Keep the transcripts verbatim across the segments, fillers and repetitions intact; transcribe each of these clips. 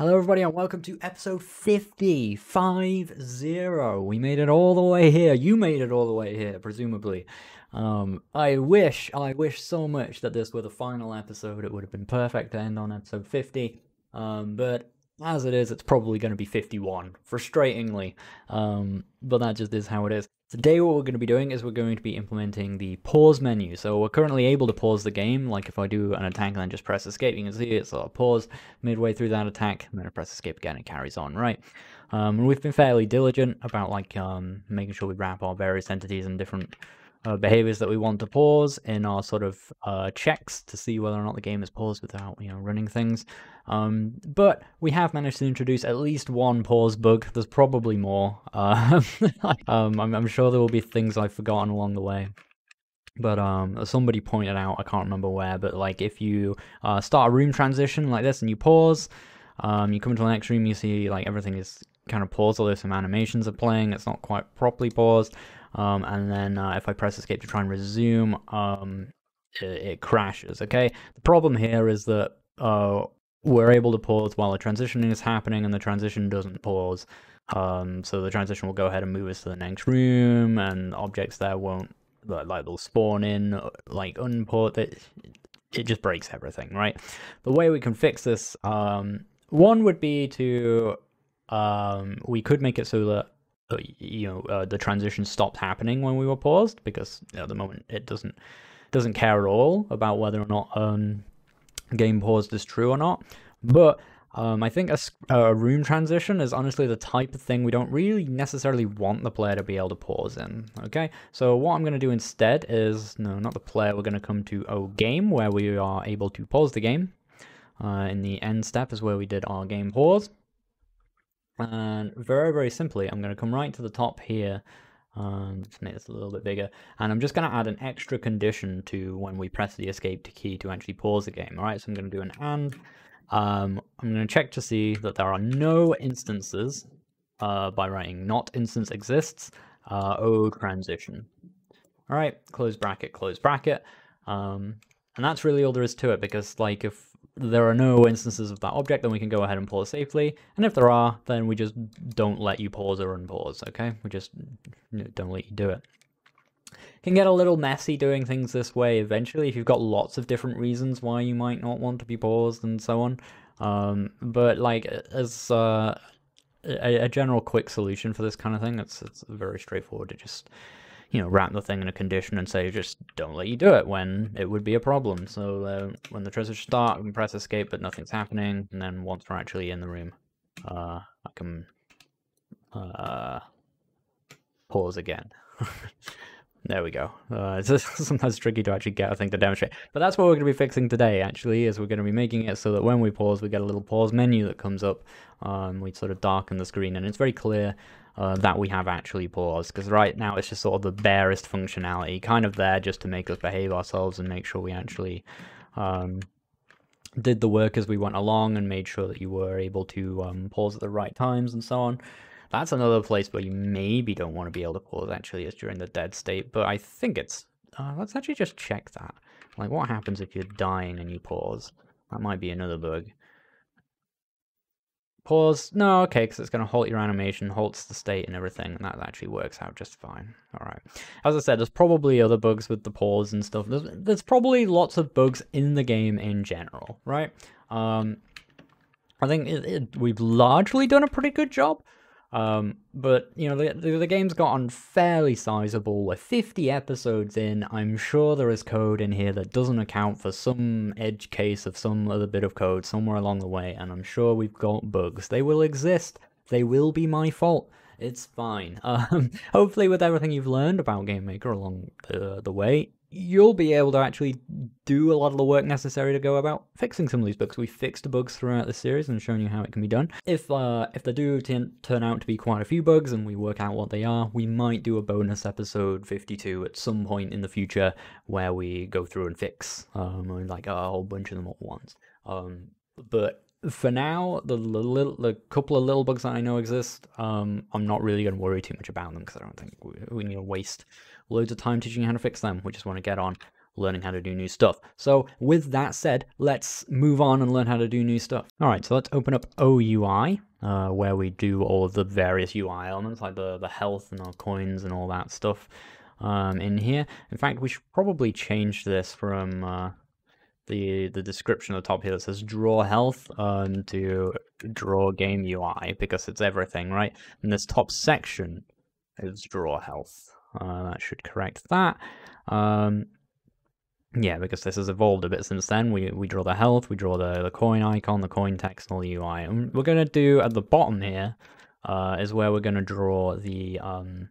Hello everybody and welcome to episode fifty, five zero. We made it all the way here. You made it all the way here, presumably. Um, I wish, I wish so much that this were the final episode. It would have been perfect to end on episode fifty. Um, but as it is, it's probably going to be fifty-one, frustratingly. Um, but that just is how it is. Today what we're going to be doing is we're going to be implementing the pause menu. So we're currently able to pause the game. Like if I do an attack and then just press escape, you can see it's sort of pause midway through that attack, and then I press escape again, it carries on, right? Um, and we've been fairly diligent about like um, making sure we wrap our various entities and different uh, behaviors that we want to pause in our sort of uh, checks to see whether or not the game is paused without, you know, running things. Um, but we have managed to introduce at least one pause bug. There's probably more. Uh, um, I'm, I'm sure there will be things I've forgotten along the way. But um, somebody pointed out, I can't remember where, but like if you uh, start a room transition like this and you pause, um, you come into the next room, you see like everything is kind of paused, although some animations are playing, it's not quite properly paused. Um, and then uh, if I press escape to try and resume, um, it, it crashes, okay? The problem here is that uh, we're able to pause while the transitioning is happening, and the transition doesn't pause. Um, so the transition will go ahead and move us to the next room, and objects there won't, like, they'll spawn in, like, unpause. It, it just breaks everything, right? The way we can fix this, um, one would be to, um, we could make it so that, you know, uh, the transition stopped happening when we were paused, because at the moment it doesn't, doesn't care at all about whether or not, um, game paused is true or not. But um, I think a, a room transition is honestly the type of thing we don't really necessarily want the player to be able to pause in, okay? So what I'm going to do instead is, no, not the player, we're going to come to O Game, where we are able to pause the game. Uh, in the end step is where we did our game pause. And very, very simply, I'm going to come right to the top here. Um, just make this a little bit bigger, and I'm just going to add an extra condition to when we press the escape key to actually pause the game. All right, so I'm going to do an and. Um, I'm going to check to see that there are no instances uh, by writing not instance exists, uh, O transition. All right, close bracket, close bracket. Um, and that's really all there is to it, because like if there are no instances of that object, then we can go ahead and pause safely. And if there are, then we just don't let you pause or unpause, okay? We just don't let you do it. It can get a little messy doing things this way eventually if you've got lots of different reasons why you might not want to be paused and so on. Um, but like as uh, a, a general quick solution for this kind of thing, it's, it's very straightforward to just, you know, wrap the thing in a condition and say, just don't let you do it when it would be a problem. So uh, when the transition starts, we can press escape, but nothing's happening. And then once we're actually in the room, uh, I can uh, pause again. There we go. Uh, it's just sometimes tricky to actually get a thing to demonstrate. But that's what we're going to be fixing today, actually, is we're going to be making it so that when we pause, we get a little pause menu that comes up. Um, we sort of darken the screen, and it's very clear uh, that we have actually paused, because right now it's just sort of the barest functionality, kind of there just to make us behave ourselves and make sure we actually um, did the work as we went along and made sure that you were able to um, pause at the right times and so on. That's another place where you maybe don't want to be able to pause, actually, is during the dead state, but I think it's... Uh, let's actually just check that. Like, what happens if you're dying and you pause? That might be another bug. Pause? No, okay, because it's going to halt your animation, halts the state and everything, and that actually works out just fine. All right. As I said, there's probably other bugs with the pause and stuff. There's, there's probably lots of bugs in the game in general, right? Um, I think it, it, we've largely done a pretty good job. Um, but, you know, the, the, the game's gotten fairly sizable. We're fifty episodes in. I'm sure there is code in here that doesn't account for some edge case of some other bit of code somewhere along the way, and I'm sure we've got bugs. They will exist. They will be my fault. It's fine. Um, hopefully with everything you've learned about Game Maker along the, the way, you'll be able to actually do a lot of the work necessary to go about fixing some of these bugs. We fixed bugs throughout the series and shown you how it can be done. If uh, if there do turn out to be quite a few bugs and we work out what they are, we might do a bonus episode fifty-two at some point in the future where we go through and fix um, like a whole bunch of them all at once. Um, but for now, the, little, the couple of little bugs that I know exist, um, I'm not really going to worry too much about them because I don't think we, we need to waste loads of time teaching you how to fix them. We just want to get on, learning how to do new stuff. So with that said, let's move on and learn how to do new stuff. All right, so let's open up O U I, uh, where we do all of the various U I elements, like the, the health and our coins and all that stuff um, in here. In fact, we should probably change this from uh, the, the description at the top here that says draw health um, to draw game U I, because it's everything, right? And this top section is draw health. Uh, that should correct that. Um, yeah, because this has evolved a bit since then. We we draw the health, we draw the, the coin icon, the coin text, and the U I. And we're going to do at the bottom here uh, is where we're going to draw the um,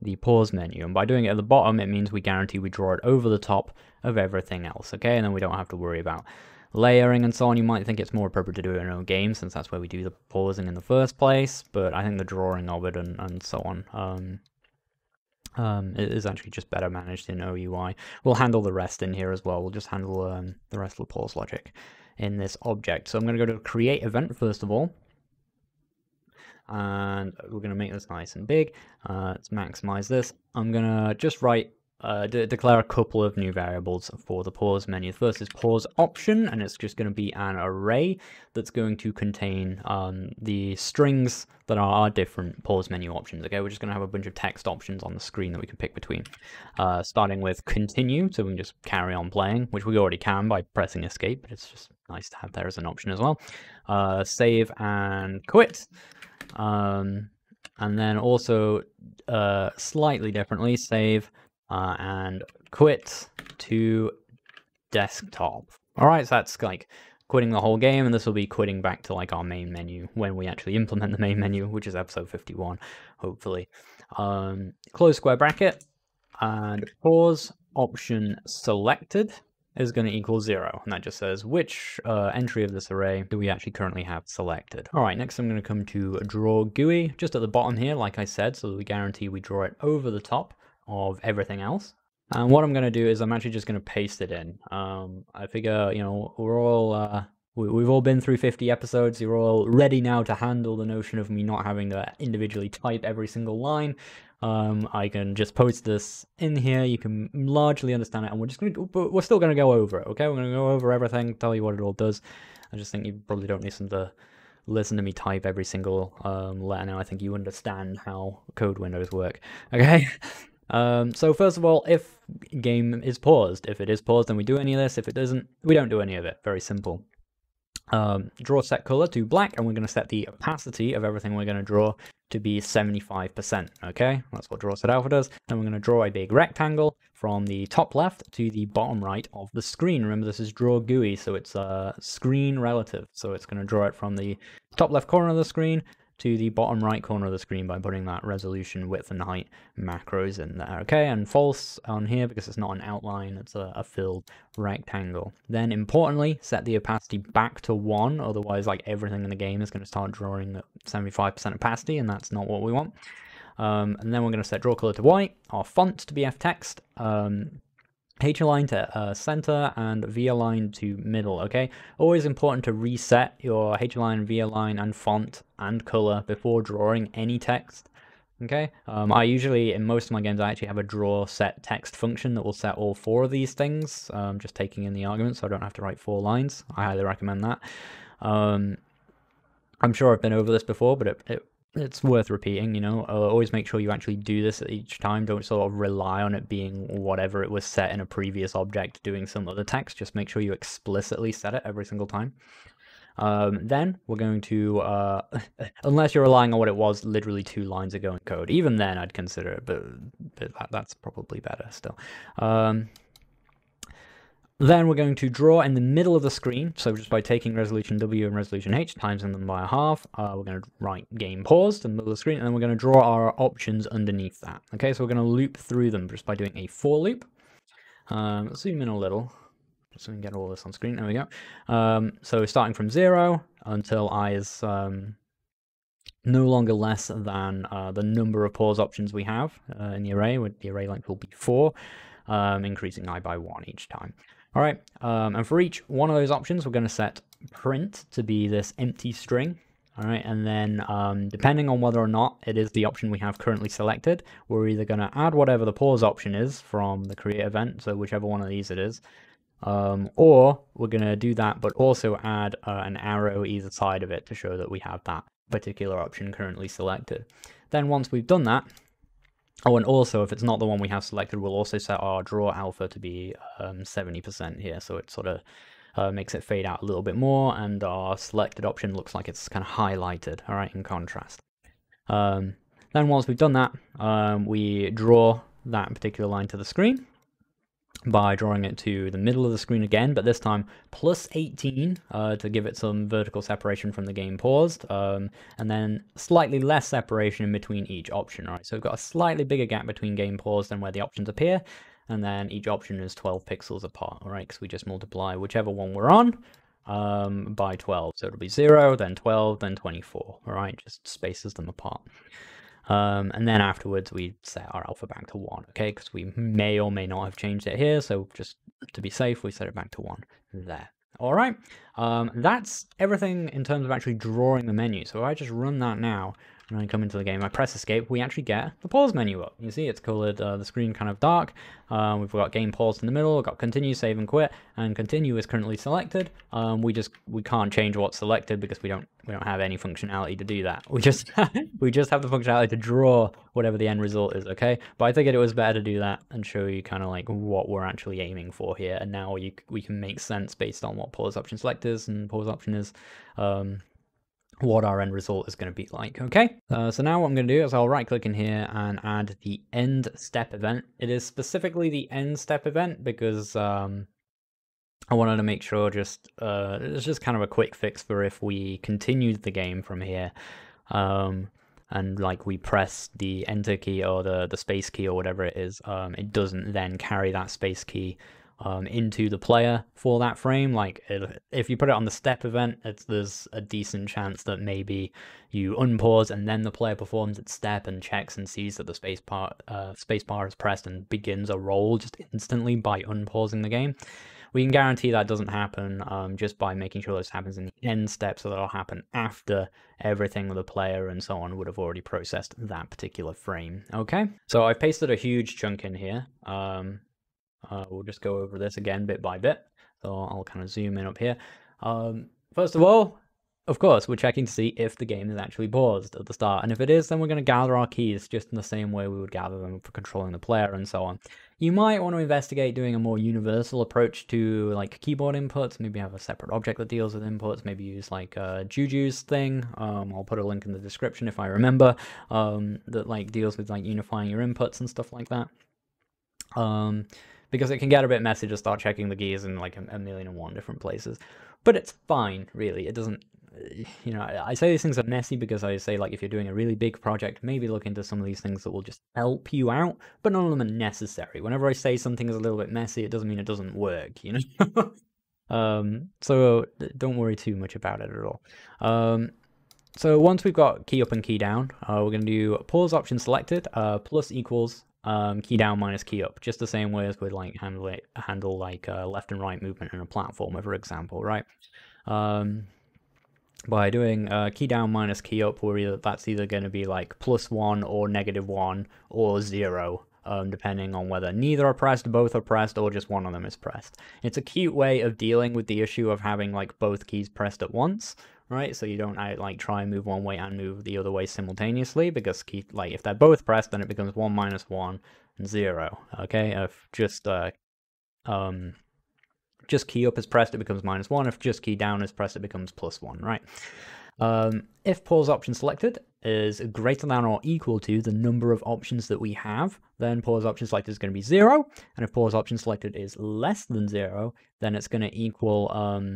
the pause menu. And by doing it at the bottom, it means we guarantee we draw it over the top of everything else. Okay, and then we don't have to worry about layering and so on. You might think it's more appropriate to do it in our game, since that's where we do the pausing in the first place. But I think the drawing of it and, and so on... Um, Um, it is actually just better managed in O U I. We'll handle the rest in here as well. We'll just handle um, the rest of the pause logic in this object. So I'm going to go to create event first of all. And we're going to make this nice and big. Uh, let's maximize this. I'm going to just write, uh, de declare a couple of new variables for the pause menu. The first is pause option, and it's just going to be an array that's going to contain um, the strings that are our different pause menu options. Okay, we're just going to have a bunch of text options on the screen that we can pick between, uh, starting with continue, so we can just carry on playing, which we already can by pressing escape, but it's just nice to have there as an option as well. Uh, save and quit, um, and then also uh, slightly differently, save uh, and quit to desktop. All right, so that's like quitting the whole game, and this will be quitting back to like our main menu when we actually implement the main menu, which is episode fifty-one, hopefully. Um, close square bracket, and pause option selected is going to equal zero, and that just says which uh, entry of this array do we actually currently have selected. All right, next I'm going to come to draw G U I, just at the bottom here, like I said, so that we guarantee we draw it over the top of everything else. And what I'm going to do is I'm actually just going to paste it in. Um, I figure, you know, we're all, uh, we, we've all been through fifty episodes. You're all ready now to handle the notion of me not having to individually type every single line. Um, I can just post this in here. You can largely understand it, and we're just going to, but we're still going to go over it. Okay, we're going to go over everything, tell you what it all does. I just think you probably don't listen to listen to me type every single um, letter now. I think you understand how code windows work. Okay. Um, so first of all, if game is paused, if it is paused, then we do any of this. If it doesn't, we don't do any of it. Very simple. Um, draw set color to black, and we're going to set the opacity of everything we're going to draw to be seventy-five percent. Okay, that's what draw set alpha does. And we're going to draw a big rectangle from the top left to the bottom right of the screen. Remember, this is draw G U I, so it's uh, screen relative. So it's going to draw it from the top left corner of the screen to the bottom right corner of the screen by putting that resolution, width, and height macros in there. Okay, and false on here because it's not an outline, it's a, a filled rectangle. Then importantly, set the opacity back to one, otherwise like everything in the game is gonna start drawing at seventy-five percent opacity, and that's not what we want. Um, and then we're gonna set draw color to white, our font to be F text, um, H align to uh, center, and V align to middle, okay? Always important to reset your H align, V align, and font and color before drawing any text, okay? Um, I usually, in most of my games, I actually have a draw set text function that will set all four of these things, um, just taking in the arguments so I don't have to write four lines. I highly recommend that. Um, I'm sure I've been over this before, but it, it It's worth repeating, you know, always make sure you actually do this at each time. Don't sort of rely on it being whatever it was set in a previous object doing some other text. Just make sure you explicitly set it every single time. Um, then we're going to, uh, unless you're relying on what it was literally two lines ago in code, even then I'd consider it, but, but that, that's probably better still. Um, Then we're going to draw in the middle of the screen, so just by taking resolution W and resolution H, timesing them by a half, uh, we're going to write game paused in the middle of the screen, and then we're going to draw our options underneath that. Okay, so we're going to loop through them just by doing a for loop. Um, let's zoom in a little, just so we can get all this on screen. There we go. Um, so starting from zero until I is um, no longer less than uh, the number of pause options we have uh, in the array, where the array length will be four, um, increasing I by one each time. All right, um, and for each one of those options, we're going to set print to be this empty string, All right, and then um, depending on whether or not it is the option we have currently selected, we're either going to add whatever the pause option is from the create event, so whichever one of these it is, um, or we're going to do that but also add uh, an arrow either side of it to show that we have that particular option currently selected. Then once we've done that, oh, and also if it's not the one we have selected, we'll also set our draw alpha to be um, seventy percent here, so it sort of Uh, makes it fade out a little bit more, and our selected option looks like it's kind of highlighted, all right, in contrast. Um, then once we've done that, um, we draw that particular line to the screen by drawing it to the middle of the screen again, but this time plus eighteen uh, to give it some vertical separation from the game paused, um, and then slightly less separation in between each option, all right? So we've got a slightly bigger gap between game paused and where the options appear, and then each option is twelve pixels apart, all right? Because we just multiply whichever one we're on um, by twelve. So it'll be zero, then twelve, then twenty-four, all right? Just spaces them apart. Um, and then afterwards, we set our alpha back to one, okay? Because we may or may not have changed it here. So just to be safe, we set it back to one there. All right, um, that's everything in terms of actually drawing the menu. So if I just run that now, and I come into the game, I press escape, we actually get the pause menu up. You see it's colored, uh, the screen kind of dark. Um, we've got game paused in the middle, we've got continue, save and quit, and continue is currently selected. Um, we just, we can't change what's selected because we don't, we don't have any functionality to do that. We just, we just have the functionality to draw whatever the end result is, okay? But I figured it was better to do that and show you kind of like what we're actually aiming for here. And now you, we can make sense based on what pause option select is and pause option is, um, what our end result is going to be like, okay? Uh, so now what I'm going to do is I'll right click in here and add the end step event. It is specifically the end step event because um, I wanted to make sure just, uh, it's just kind of a quick fix for if we continued the game from here um, and like we press the enter key or the, the space key or whatever it is, um, it doesn't then carry that space key Um, into the player for that frame. Like it, if you put it on the step event, it's, there's a decent chance that maybe you unpause and then the player performs its step and checks and sees that the space bar, uh, space bar is pressed and begins a roll just instantly by unpausing the game. We can guarantee that doesn't happen um, just by making sure this happens in the end step, so that'll happen after everything with the player and so on would have already processed that particular frame. Okay, so I've pasted a huge chunk in here. Um, Uh, we'll just go over this again bit by bit. So I'll kind of zoom in up here. Um, first of all, of course, we're checking to see if the game is actually paused at the start. And if it is, then we're going to gather our keys just in the same way we would gather them for controlling the player and so on. You might want to investigate doing a more universal approach to like keyboard inputs. Maybe have a separate object that deals with inputs. Maybe use like uh, Juju's thing. Um, I'll put a link in the description if I remember um, that like deals with like unifying your inputs and stuff like that. Um, because it can get a bit messy to start checking the keys in like a million and one different places. But it's fine, really. It doesn't, you know, I say these things are messy because I say like if you're doing a really big project, maybe look into some of these things that will just help you out, but none of them are necessary. Whenever I say something is a little bit messy, it doesn't mean it doesn't work, you know? um, so don't worry too much about it at all. Um, so once we've got key up and key down, uh, we're gonna do pause option selected, uh, plus equals, Um, key down minus key up, just the same way as we'd like handle it, handle like uh, left and right movement in a platformer, for example, right? Um, by doing uh, key down minus key up, we're either, that's either going to be like plus one or negative one or zero, um, depending on whether neither are pressed, both are pressed, or just one of them is pressed. It's a cute way of dealing with the issue of having like both keys pressed at once, right? So you don't like try and move one way and move the other way simultaneously, because key, like if they're both pressed, then it becomes one minus one and zero. Okay, if just uh, um, just key up is pressed, it becomes minus one. If just key down is pressed, it becomes plus one. Right. Um, if pause option selected is greater than or equal to the number of options that we have, then pause option selected is going to be zero. And if pause option selected is less than zero, then it's going to equal um,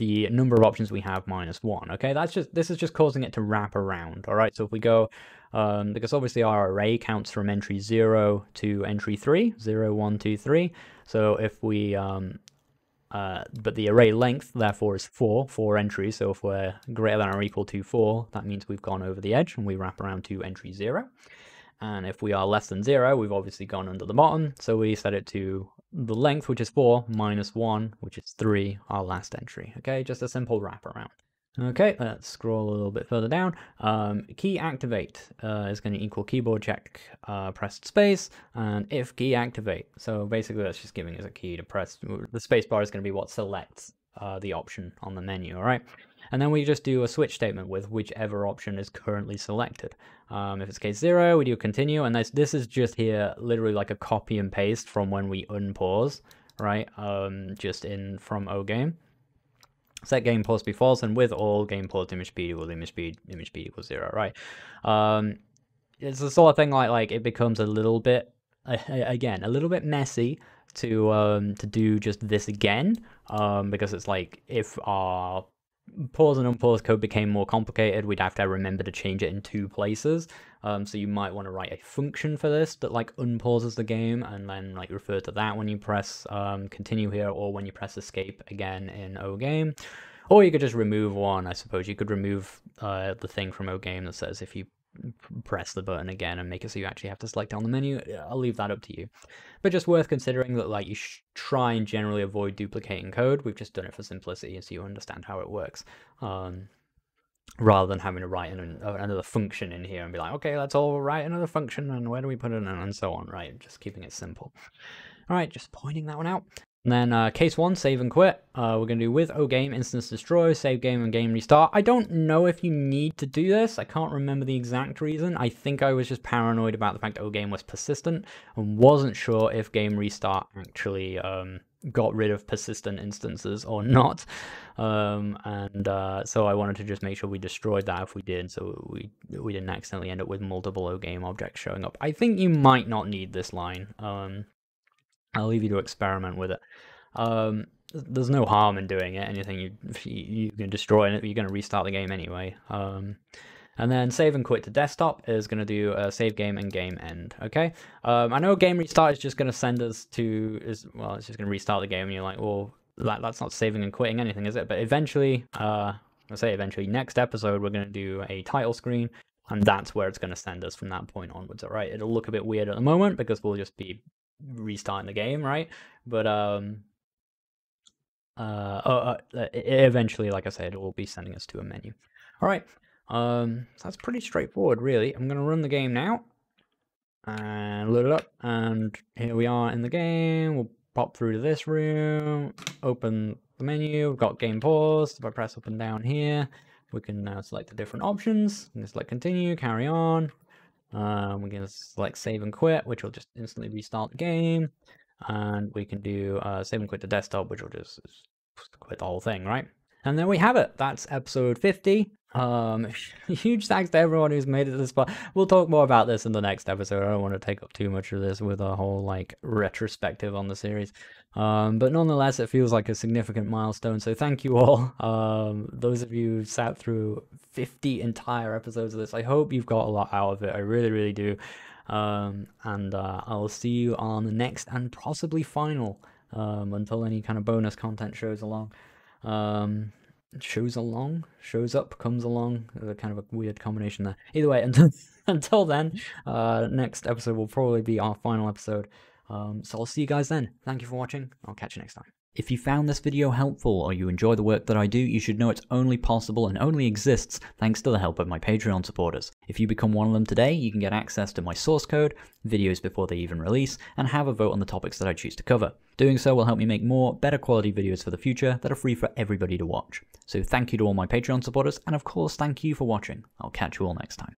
the number of options we have minus one. Okay, that's just, this is just causing it to wrap around. All right, so if we go, um, because obviously our array counts from entry zero to entry three, zero, one, two, three. So if we, um, Uh, but the array length, therefore, is four, four entries. So if we're greater than or equal to four, that means we've gone over the edge and we wrap around to entry zero. And if we are less than zero, we've obviously gone under the bottom. So we set it to the length, which is four, minus one, which is three, our last entry. Okay, just a simple wrap around. Okay, let's scroll a little bit further down. Um, key activate uh, is going to equal keyboard check uh, pressed space, and if key activate. So basically that's just giving us a key to press. The space bar is going to be what selects uh, the option on the menu, all right? And then we just do a switch statement with whichever option is currently selected. Um, if it's case zero, we do continue, and this, this is just here literally like a copy and paste from when we unpause, right? Um, just in from OGame. Set game pause be false, and with all game pause image speed equals image speed, image speed equals zero, right? Um, it's the sort of thing like like it becomes a little bit, again, a little bit messy to um, to do just this again, um, because it's like if our pause and unpause code became more complicated, we'd have to remember to change it in two places. Um, so you might want to write a function for this that like unpauses the game and then like refer to that when you press um, continue here, or when you press escape again in OGame. Or you could just remove one, I suppose. You could remove uh, the thing from OGame that says if you press the button again and make it so you actually have to select it on the menu. I'll leave that up to you. But just worth considering that like you should try and generally avoid duplicating code. We've just done it for simplicity so you understand how it works. Um, rather than having to write an, uh, another function in here and be like, okay, let's all write another function and where do we put it in and so on, right? Just keeping it simple. All right, just pointing that one out. And then uh, case one, save and quit. Uh, we're going to do with OGame, instance destroy, save game and game restart. I don't know if you need to do this. I can't remember the exact reason. I think I was just paranoid about the fact that OGame was persistent and wasn't sure if game restart actually um, got rid of persistent instances or not. Um, and uh, so I wanted to just make sure we destroyed that if we did, so we, we didn't accidentally end up with multiple OGame objects showing up. I think you might not need this line. Um, I'll leave you to experiment with it. Um, there's no harm in doing it. Anything you you can destroy it, you're going to restart the game anyway. Um, and then save and quit to desktop is going to do uh, save game and game end. Okay. Um, I know game restart is just going to send us to is well, it's just going to restart the game, and you're like, well, that that's not saving and quitting anything, is it? But eventually, uh, I'll say eventually, next episode we're going to do a title screen. And that's where it's going to send us from that point onwards. All right. It'll look a bit weird at the moment because we'll just be restarting the game, right? But um, uh, uh, uh, eventually, like I said, it will be sending us to a menu. All right. Um, so that's pretty straightforward, really. I'm going to run the game now and load it up. And here we are in the game. We'll pop through to this room, open the menu. We've got game paused. If I press up and down here, we can now select the different options. We can select continue, carry on. Um, we can select save and quit, which will just instantly restart the game. And we can do uh, save and quit to desktop, which will just, just quit the whole thing, right? And there we have it. That's episode fifty. Um, huge thanks to everyone who's made it to this part. We'll talk more about this in the next episode. I don't want to take up too much of this with a whole like retrospective on the series. Um, but nonetheless, it feels like a significant milestone. So thank you all. Um, those of you who sat through fifty entire episodes of this, I hope you've got a lot out of it. I really, really do. Um, and uh, I'll see you on the next and possibly final um, until any kind of bonus content shows along. Um, shows along, shows up, comes along, kind of a weird combination there. Either way, until, until then, uh, next episode will probably be our final episode. Um, so I'll see you guys then. Thank you for watching. I'll catch you next time. If you found this video helpful or you enjoy the work that I do, you should know it's only possible and only exists thanks to the help of my Patreon supporters. If you become one of them today, you can get access to my source code, videos before they even release, and have a vote on the topics that I choose to cover. Doing so will help me make more, better quality videos for the future that are free for everybody to watch. So thank you to all my Patreon supporters, and of course thank you for watching. I'll catch you all next time.